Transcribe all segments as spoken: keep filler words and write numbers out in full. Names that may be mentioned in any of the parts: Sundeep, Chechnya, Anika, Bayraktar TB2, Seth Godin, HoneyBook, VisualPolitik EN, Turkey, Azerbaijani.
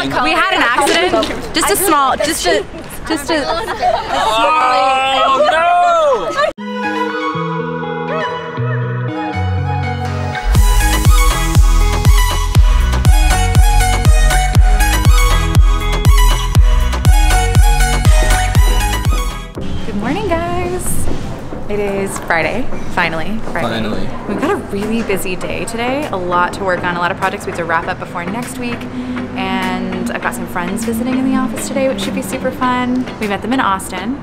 We had an accident. Just a small, just a, just a. Oh no! It is Friday, finally, Friday. Finally. We've got a really busy day today, a lot to work on, a lot of projects we have to wrap up before next week, and I've got some friends visiting in the office today, which should be super fun. We met them in Austin,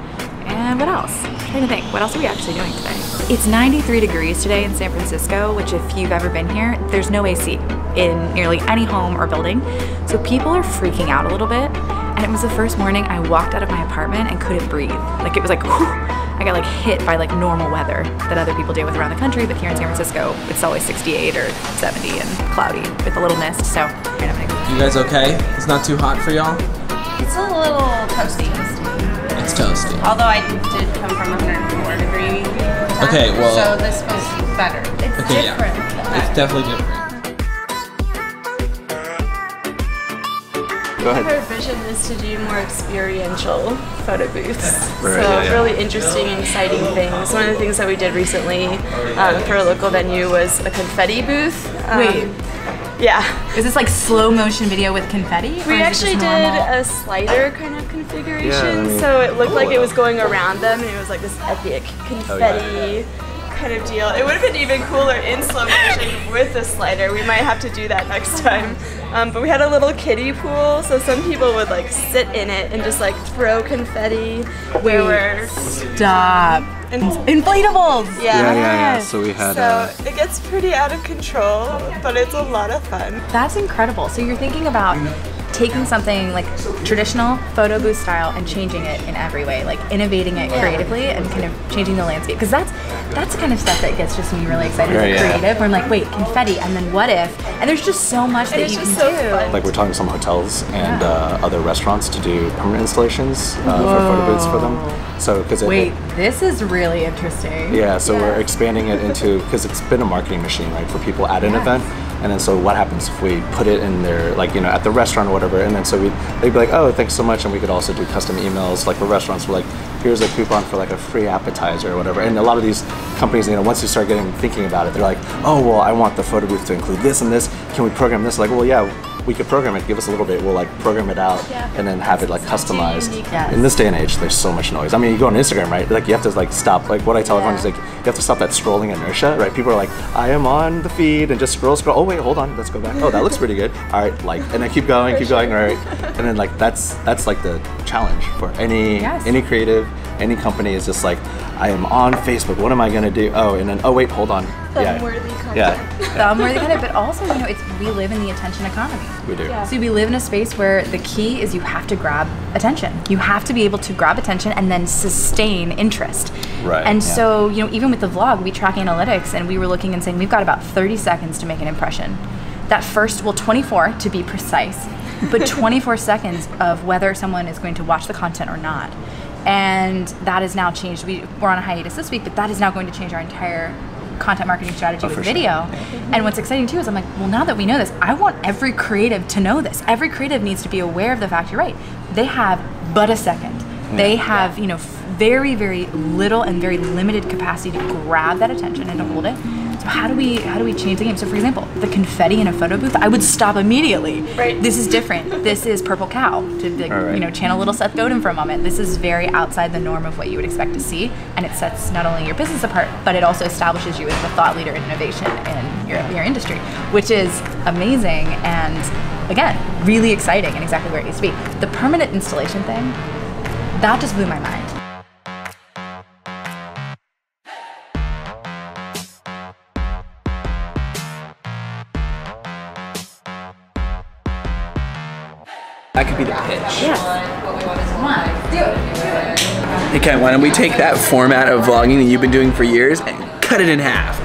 and what else? I'm trying to think, what else are we actually doing today? It's ninety-three degrees today in San Francisco, which if you've ever been here, there's no A C in nearly any home or building, so people are freaking out a little bit, and it was the first morning I walked out of my apartment and couldn't breathe. Like, it was like, whew. I got like hit by like normal weather that other people deal with around the country, but here in San Francisco, it's always sixty-eight or seventy and cloudy with a little mist, so. You guys okay? It's not too hot for y'all? It's a little toasty. It's toasty. Although I did come from one hundred four degree time, okay, well, so this was better. It's okay, different. Yeah. It's definitely different. Her vision is to do more experiential photo booths, right, so yeah, really interesting and exciting things. One of the things that we did recently um, for a local venue was a confetti booth. Um, Wait, yeah. Is this like slow motion video with confetti? We actually did a slider kind of configuration, yeah, I mean, so it looked cool. Like it was going around them, and it was like this epic confetti. Oh, yeah. Kind of deal. It would have been even cooler in slow motion with a slider. We might have to do that next time. Um, but we had a little kiddie pool, so some people would like sit in it and just like throw confetti. Wait, where stop. In Inflatables! Yeah. Yeah, yeah, yeah. So we had. So uh, it gets pretty out of control, but it's a lot of fun. That's incredible. So you're thinking about taking something like traditional photo booth style and changing it in every way, like innovating it creatively and kind of changing the landscape, because that's that's the kind of stuff that gets just me really excited as yeah, yeah. creative, where I'm like, wait, confetti, and then what if, and there's just so much that you can so do. Fun. Like we're talking to some hotels and yeah. uh, other restaurants to do permanent installations uh, for photo booths for them. So, because Wait, it, this is really interesting. Yeah, so yeah. we're expanding it into, because it's been a marketing machine, right, for people at an yes. event, and then so what happens if we put it in their, like, you know, at the restaurant or whatever, and then so we they'd be like, oh, thanks so much, and we could also do custom emails, like for restaurants, we're like, here's a coupon for like a free appetizer or whatever, and a lot of these companies, you know, once you start getting thinking about it, they're like, oh, well, I want the photo booth to include this and this, can we program this? Like, well, yeah, we could program it, give us a little bit, we'll like program it out yeah. and then have it like customized. Yes. In this day and age, there's so much noise. I mean, you go on Instagram, right? Like you have to like stop, like what I tell yeah. everyone is like, you have to stop that scrolling inertia, right? People are like, I am on the feed and just scroll, scroll, oh wait, hold on, let's go back. Oh, that looks pretty good. All right, like, and then keep going, keep going, all right. And then like, that's that's like the challenge for any yes. any creative, any company is just like, I am on Facebook, what am I gonna do? Oh, and then, oh wait, hold on. Thumb-worthy yeah. content. Yeah. Thumb-worthy content, but also, you know, it's, we live in the attention economy. We do. Yeah. So we live in a space where the key is you have to grab attention. You have to be able to grab attention and then sustain interest. Right. And yeah. so, you know, even with the vlog, we track analytics and we were looking and saying, we've got about thirty seconds to make an impression. That first, well, twenty-four to be precise, but twenty-four seconds of whether someone is going to watch the content or not. And that has now changed. We, we're on a hiatus this week, but that is now going to change our entire content marketing strategy oh, with video. Sure. Yeah. And what's exciting too is I'm like, well, now that we know this, I want every creative to know this. Every creative needs to be aware of the fact, you're right, they have but a second. Yeah. They have, yeah. you know, very, very little and very limited capacity to grab that attention and to hold it. So how do we how do we change the game? So for example, the confetti in a photo booth, I would stop immediately. Right. This is different. This is Purple Cow, to like, right. you know, channel little Seth Godin for a moment. This is very outside the norm of what you would expect to see, and it sets not only your business apart, but it also establishes you as the thought leader in innovation in your, your industry, which is amazing and again, really exciting and exactly where it needs to be. The permanent installation thing, that just blew my mind. That could be the pitch. Yes. Come on. Okay, why don't we take that format of vlogging that you've been doing for years and cut it in half.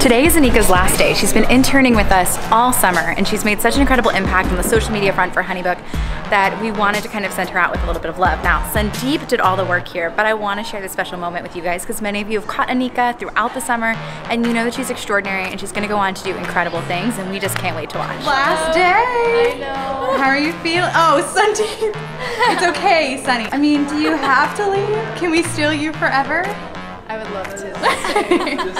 Today is Anika's last day. She's been interning with us all summer, and she's made such an incredible impact on the social media front for HoneyBook that we wanted to kind of send her out with a little bit of love. Now, Sundeep did all the work here, but I want to share this special moment with you guys because many of you have caught Anika throughout the summer, and you know that she's extraordinary, and she's going to go on to do incredible things, and we just can't wait to watch. Last day! you feeling? Oh, Sundeep. It's okay, Sunny. I mean, do you have to leave? Can we steal you forever? I would love to. I just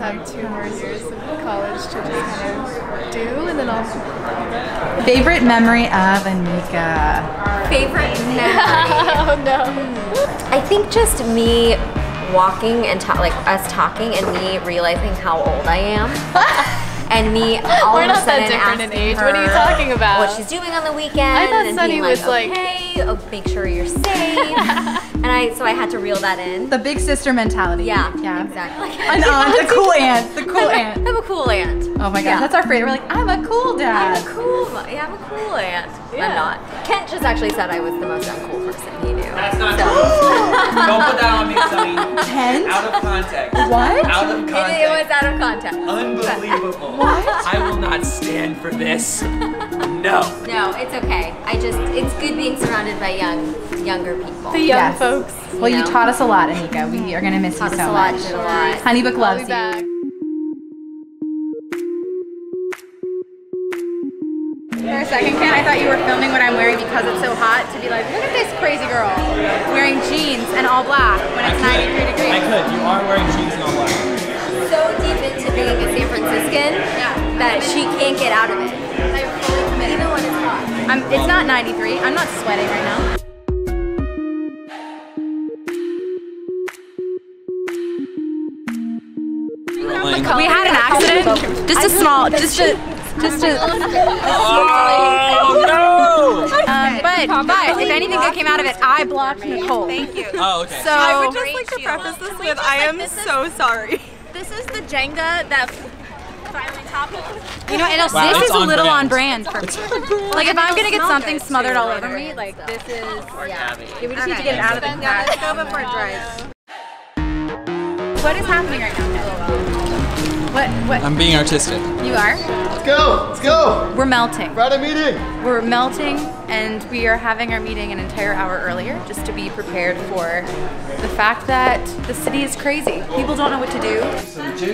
have two more years of college to just kind of do, and then I'll. Favorite memory of Anika? Favorite memory? Oh no. I think just me walking and ta like us talking, and me realizing how old I am. And me all We're of not a sudden that different asking in age. Her what are you talking about? What she's doing on the weekend. I thought and Sunny was like, "Hey, like, okay, make sure you're safe." And I, so I had to reel that in. The big sister mentality. Yeah, yeah, exactly. An aunt, the cool aunt, the cool aunt. I'm a cool aunt. Oh my god, yeah. That's our favorite. We're like, I'm a cool dad. I'm a cool, yeah, I'm a cool aunt. Yeah. I'm not. Kent just actually said I was the most uncool person he knew. That's not so. Cool. Don't put that on me, Sunny. Kent? Out of context. What? Out of context. It, it was out of context. Unbelievable. What? I will not stand for this. No. No, it's okay. I just, it's good being surrounded by young, younger people. The young yes. folks. Well, you, know. you taught us a lot, Anika. We are going to miss taught you so much. Taught us a lot, did a lot. HoneyBook loves you. Back. For a second, Ken, I thought you were filming what I'm wearing because it's so hot to be like, look at this crazy girl wearing jeans and all black when it's ninety-three degrees. I could. You are wearing jeans and all black. So deep into being a San Franciscan yeah. that she can't get out of it. I really commit. Even when it's hot. I'm, it's not ninety-three. I'm not sweating right now. We had an accident. Just a small, just a... Just to. Oh no! Um, but but if anything good came out of it, I blocked Nicole. Thank you. Oh okay. So I would just like to preface this with I am so sorry. This is the Jenga that finally toppled. You know, and wow, this is a little on brand for me. Like if I'm gonna get something smothered all over me, like this is. Yeah. We just need to get it out of the bag. Let's go before it dries. What is happening right now? What, what? I'm being artistic. You are? Let's go, let's go. We're melting. Friday meeting. We're melting and we are having our meeting an entire hour earlier just to be prepared for the fact that the city is crazy. People don't know what to do.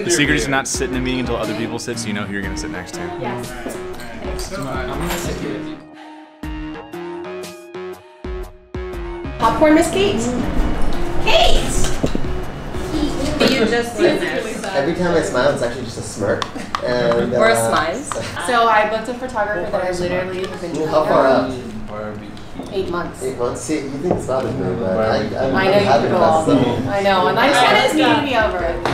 The secret is not sit in a meeting until other people sit so you know who you're gonna sit next to. Yes. I'm gonna sit here. Popcorn, Miss Kate? Kate! Kate! You just did this. Every time I smile, it's actually just a smirk. And, uh, or a smile. So I booked a photographer that I literally have been doing How far up? Eight months. Eight months? See, you think it's not as good, but I, I, I know you have it. I know, and I just wanted to be over.